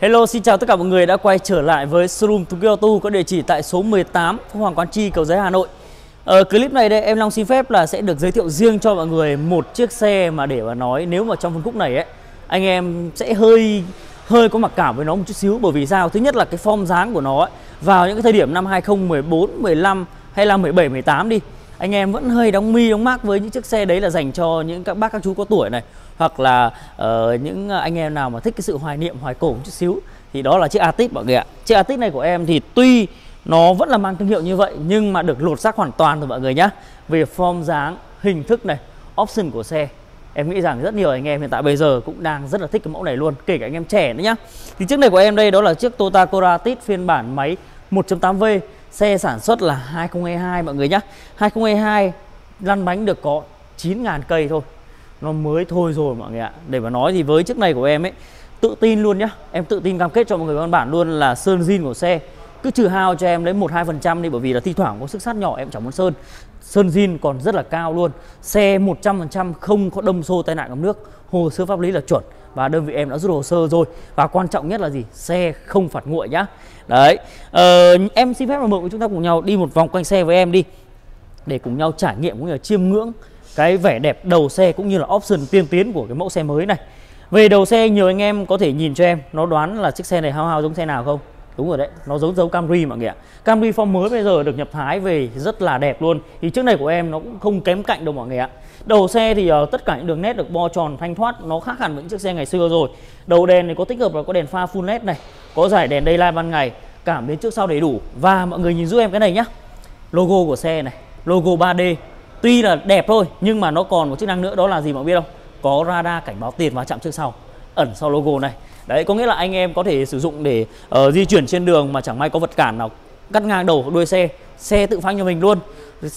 Hello, xin chào tất cả mọi người đã quay trở lại với showroom Toyota Auto có địa chỉ tại số 18 Phố Hoàng Quán Chi, Cầu Giấy, Hà Nội. Ở clip này đây em Long xin phép là sẽ được giới thiệu riêng cho mọi người một chiếc xe mà để mà nói nếu mà trong phân khúc này ấy, anh em sẽ hơi có mặc cảm với nó một chút xíu. Bởi vì sao? Thứ nhất là cái form dáng của nó ấy, vào những cái thời điểm năm 2014, 15 hay là 17, 18 đi, anh em vẫn hơi đóng mi đóng mác với những chiếc xe đấy là dành cho những các bác các chú có tuổi này, hoặc là những anh em nào mà thích cái sự hoài niệm hoài cổ một chút xíu thì đó là chiếc Altis mọi người ạ. Chiếc Altis này của em thì tuy nó vẫn là mang thương hiệu như vậy nhưng mà được lột xác hoàn toàn rồi mọi người nhá. Về form dáng, hình thức này, option của xe, em nghĩ rằng rất nhiều anh em hiện tại bây giờ cũng đang rất là thích cái mẫu này luôn, kể cả anh em trẻ nữa nhá. Thì chiếc này của em đây đó là chiếc Toyota Corolla Altis phiên bản máy 1.8V. Xe sản xuất là 2022 mọi người nhé. 2022 lăn bánh được có 9.000 cây thôi. Nó mới thôi rồi mọi người ạ. Để mà nói thì với chiếc này của em ấy, tự tin luôn nhá. Em tự tin cam kết cho mọi người văn bản luôn là sơn zin của xe cứ trừ hao cho em lấy 1-2% đi, bởi vì là thi thoảng có xước sát nhỏ em chẳng muốn sơn. Sơn zin còn rất là cao luôn. Xe 100% không có đâm xô tai nạn ngập nước. Hồ sơ pháp lý là chuẩn và đơn vị em đã rút hồ sơ rồi. Và quan trọng nhất là gì? Xe không phạt nguội nhá. Đấy, em xin phép là mời chúng ta cùng nhau đi một vòng quanh xe với em đi, để cùng nhau trải nghiệm cũng như là chiêm ngưỡng cái vẻ đẹp đầu xe cũng như là option tiên tiến của cái mẫu xe mới này. Về đầu xe nhiều anh em có thể nhìn cho em, nó đoán là chiếc xe này hao hao giống xe nào không? Đúng rồi đấy, nó giống Camry mọi người ạ. Camry form mới bây giờ được nhập thái về rất là đẹp luôn. Thì chiếc này của em nó cũng không kém cạnh đâu mọi người ạ. Đầu xe thì tất cả những đường nét được bo tròn thanh thoát, nó khác hẳn với những chiếc xe ngày xưa rồi. Đầu đèn này có tích hợp là có đèn pha full LED này, có dải đèn daylight ban ngày, cảm biến trước sau đầy đủ. Và mọi người nhìn giúp em cái này nhá. Logo của xe này, logo 3D. Tuy là đẹp thôi nhưng mà nó còn một chức năng nữa đó là gì mọi người biết không? Có radar cảnh báo tiền và chạm trước sau ẩn sau logo này. Đấy, có nghĩa là anh em có thể sử dụng để di chuyển trên đường mà chẳng may có vật cản nào cắt ngang đầu đuôi xe, xe tự phanh cho mình luôn.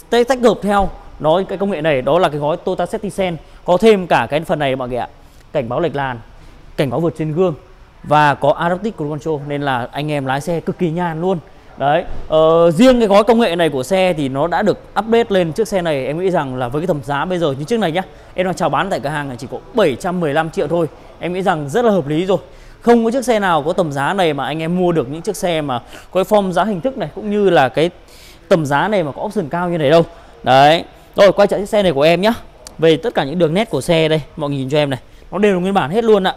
Tách hợp theo nói cái công nghệ này đó là cái gói Toyota Safety Sense, có thêm cả cái phần này mọi người ạ, cảnh báo lệch làn, cảnh báo vượt trên gương và có Adaptive Cruise Control, nên là anh em lái xe cực kỳ nhàn luôn. Đấy, riêng cái gói công nghệ này của xe thì nó đã được update lên chiếc xe này. Em nghĩ rằng là với cái tầm giá bây giờ như chiếc này nhá, em đang chào bán tại cửa hàng này chỉ có 715 triệu thôi. Em nghĩ rằng rất là hợp lý rồi. Không có chiếc xe nào có tầm giá này mà anh em mua được những chiếc xe mà có cái form giá hình thức này cũng như là cái tầm giá này mà có option cao như này đâu. Đấy, rồi quay trở chiếc xe này của em nhá. Về tất cả những đường nét của xe đây, mọi người nhìn cho em này, nó đều là nguyên bản hết luôn ạ.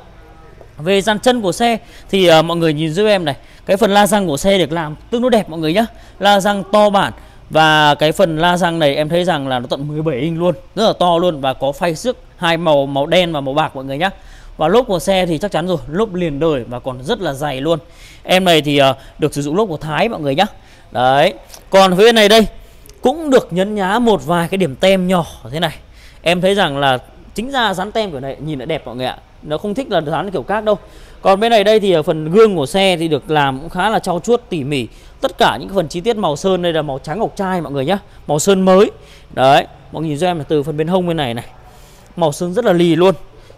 Về dàn chân của xe thì mọi người nhìn giúp em này, cái phần la răng của xe được làm tương đối đẹp mọi người nhá. La răng to bản và cái phần la răng này em thấy rằng là nó tận 17 inch luôn, rất là to luôn, và có phay xước hai màu, màu đen và màu bạc mọi người nhá. Và lốp của xe thì chắc chắn rồi, lốp liền đời và còn rất là dày luôn. Em này thì được sử dụng lốp của Thái mọi người nhá. Đấy, còn phía này đây cũng được nhấn nhá một vài cái điểm tem nhỏ thế này. Em thấy rằng là chính ra dán tem kiểu này nhìn lại đẹp mọi người ạ. Nó không thích là dán kiểu khác đâu. Còn bên này đây thì ở phần gương của xe thì được làm cũng khá là trau chuốt tỉ mỉ. Tất cả những phần chi tiết màu sơn đây là màu trắng ngọc trai mọi người nhá, màu sơn mới. Đấy, mọi người nhìn cho em là từ phần bên hông bên này này, màu sơn rất là lì luôn,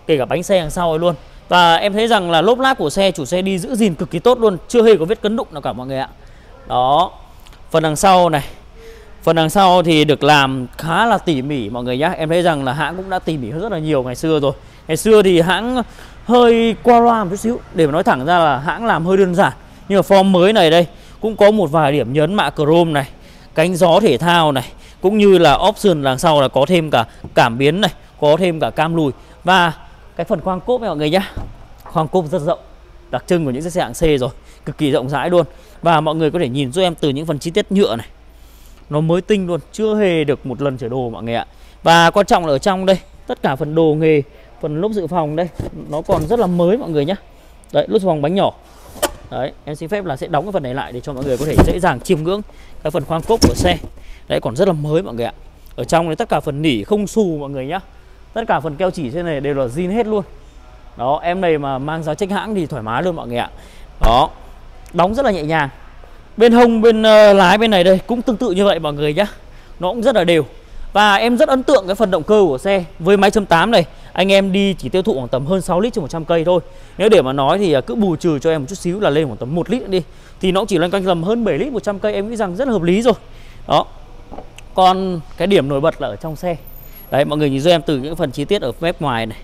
kể cả bánh xe đằng sau ấy luôn. Và em thấy rằng là lốp lát của xe chủ xe đi giữ gìn cực kỳ tốt luôn, chưa hề có vết cấn đụng nào cả mọi người ạ. Đó, phần đằng sau này, phần đằng sau thì được làm khá là tỉ mỉ mọi người nhá. Em thấy rằng là hãng cũng đã tỉ mỉ hơn rất là nhiều ngày xưa rồi. Ngày xưa thì hãng hơi qua loa một chút xíu, để mà nói thẳng ra là hãng làm hơi đơn giản. Nhưng mà form mới này đây cũng có một vài điểm nhấn mạ chrome này, cánh gió thể thao này, cũng như là option đằng sau là có thêm cả cảm biến này, có thêm cả cam lùi. Và cái phần khoang cốp này mọi người nhá, khoang cốp rất rộng, đặc trưng của những chiếc xe hạng C rồi, cực kỳ rộng rãi luôn. Và mọi người có thể nhìn giúp em từ những phần chi tiết nhựa này, nó mới tinh luôn, chưa hề được một lần chở đồ mọi người ạ. Và quan trọng là ở trong đây, tất cả phần đồ nghề, phần lốp dự phòng đây, nó còn rất là mới mọi người nhá. Đấy, lốp dự phòng bánh nhỏ. Đấy, em xin phép là sẽ đóng cái phần này lại để cho mọi người có thể dễ dàng chiêm ngưỡng cái phần khoang cốp của xe. Đấy, còn rất là mới mọi người ạ. Ở trong này tất cả phần nỉ không xù mọi người nhá, tất cả phần keo chỉ trên này đều là zin hết luôn. Đó, em này mà mang giá trách hãng thì thoải mái luôn mọi người ạ. Đó, đóng rất là nhẹ nhàng. Bên hông, bên lái bên này đây cũng tương tự như vậy mọi người nhá, nó cũng rất là đều. Và em rất ấn tượng cái phần động cơ của xe. Với máy 1.8 này, anh em đi chỉ tiêu thụ khoảng tầm hơn 6 lít trên 100 cây thôi. Nếu để mà nói thì cứ bù trừ cho em một chút xíu là lên khoảng tầm 1 lít đi, thì nó chỉ loanh quanh tầm hơn 7 lít 100 cây, em nghĩ rằng rất là hợp lý rồi. Đó, còn cái điểm nổi bật là ở trong xe. Đấy, mọi người nhìn giúp em từ những phần chi tiết ở mép ngoài này,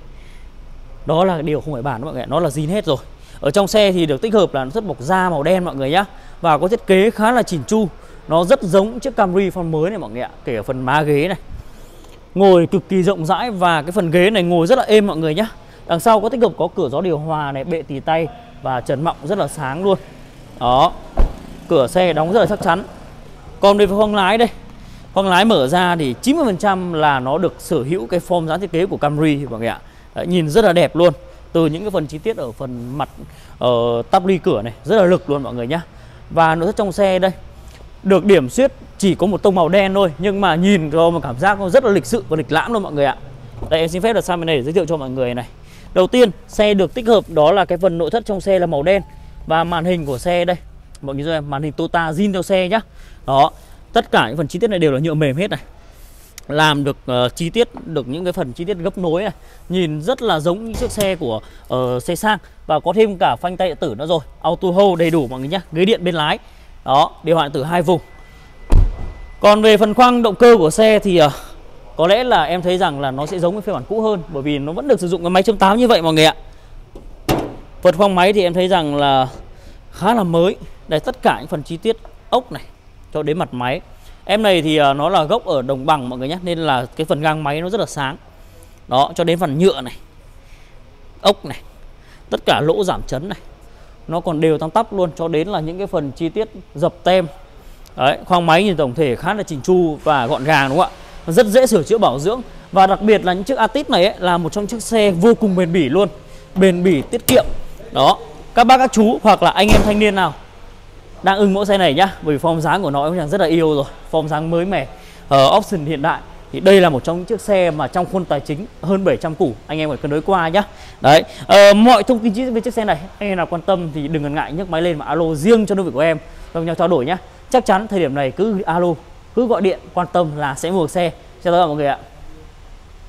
đó là điều không phải bàn mọi người, nó là zin hết rồi. Ở trong xe thì được tích hợp là rất bọc da màu đen mọi người nhá, và có thiết kế khá là chỉn chu. Nó rất giống chiếc Camry phong mới này mọi người ạ, kể cả phần má ghế này. Ngồi cực kỳ rộng rãi và cái phần ghế này ngồi rất là êm mọi người nhá. Đằng sau có tích hợp có cửa gió điều hòa này, bệ tì tay và trần mọng rất là sáng luôn. Đó, cửa xe đóng rất là chắc chắn. Còn về khoang lái đây, khoang lái mở ra thì 90% là nó được sở hữu cái form dáng thiết kế của Camry mọi người ạ. Đấy, nhìn rất là đẹp luôn. Từ những cái phần chi tiết ở phần mặt tắp ly cửa này rất là lực luôn mọi người nhá. Và nội thất trong xe đây được điểm xuyết chỉ có một tông màu đen thôi, nhưng mà nhìn cho một cảm giác nó rất là lịch sự và lịch lãm luôn mọi người ạ. Đây em xin phép được sang bên này để giới thiệu cho mọi người này. Đầu tiên xe được tích hợp đó là cái phần nội thất trong xe là màu đen, và màn hình của xe đây mọi người xem, màn hình Toyota zin theo xe nhá. Đó, tất cả những phần chi tiết này đều là nhựa mềm hết này, làm được chi tiết, được những cái phần chi tiết gấp nối này, nhìn rất là giống những chiếc xe của xe sang. Và có thêm cả phanh tay điện tử nữa rồi, auto hold đầy đủ mọi người nhá, ghế điện bên lái. Đó, điều hòa điện tử 2 vùng. Còn về phần khoang động cơ của xe thì có lẽ là em thấy rằng là nó sẽ giống với phiên bản cũ hơn, bởi vì nó vẫn được sử dụng cái máy 1.8 như vậy mọi người ạ. Phần khoang máy thì em thấy rằng là khá là mới. Đây, tất cả những phần chi tiết ốc này cho đến mặt máy. Em này thì nó là gốc ở Đồng Bằng mọi người nhé, nên là cái phần gang máy nó rất là sáng. Đó, cho đến phần nhựa này, ốc này, tất cả lỗ giảm chấn này, nó còn đều tăng tắp luôn, cho đến là những cái phần chi tiết dập tem. Đấy, khoang máy nhìn tổng thể khá là chỉnh chu và gọn gàng đúng không ạ, rất dễ sửa chữa bảo dưỡng. Và đặc biệt là những chiếc Altis này ấy, là một trong chiếc xe vô cùng bền bỉ luôn, bền bỉ tiết kiệm. Đó, các bác các chú hoặc là anh em thanh niên nào đang ưng mẫu xe này nhá, bởi vì form dáng của nó cũng rất là yêu rồi, form dáng mới mẻ, option hiện đại, thì đây là một trong những chiếc xe mà trong khuôn tài chính hơn 700 củ anh em phải cân đối qua nhá. Đấy, mọi thông tin về chiếc xe này anh em nào quan tâm thì đừng ngần ngại nhấc máy lên mà alo riêng cho đơn vị của em, cùng nhau trao đổi nhá. Chắc chắn thời điểm này cứ alo, cứ gọi điện quan tâm là sẽ mua xe. Chào tất cả mọi người ạ.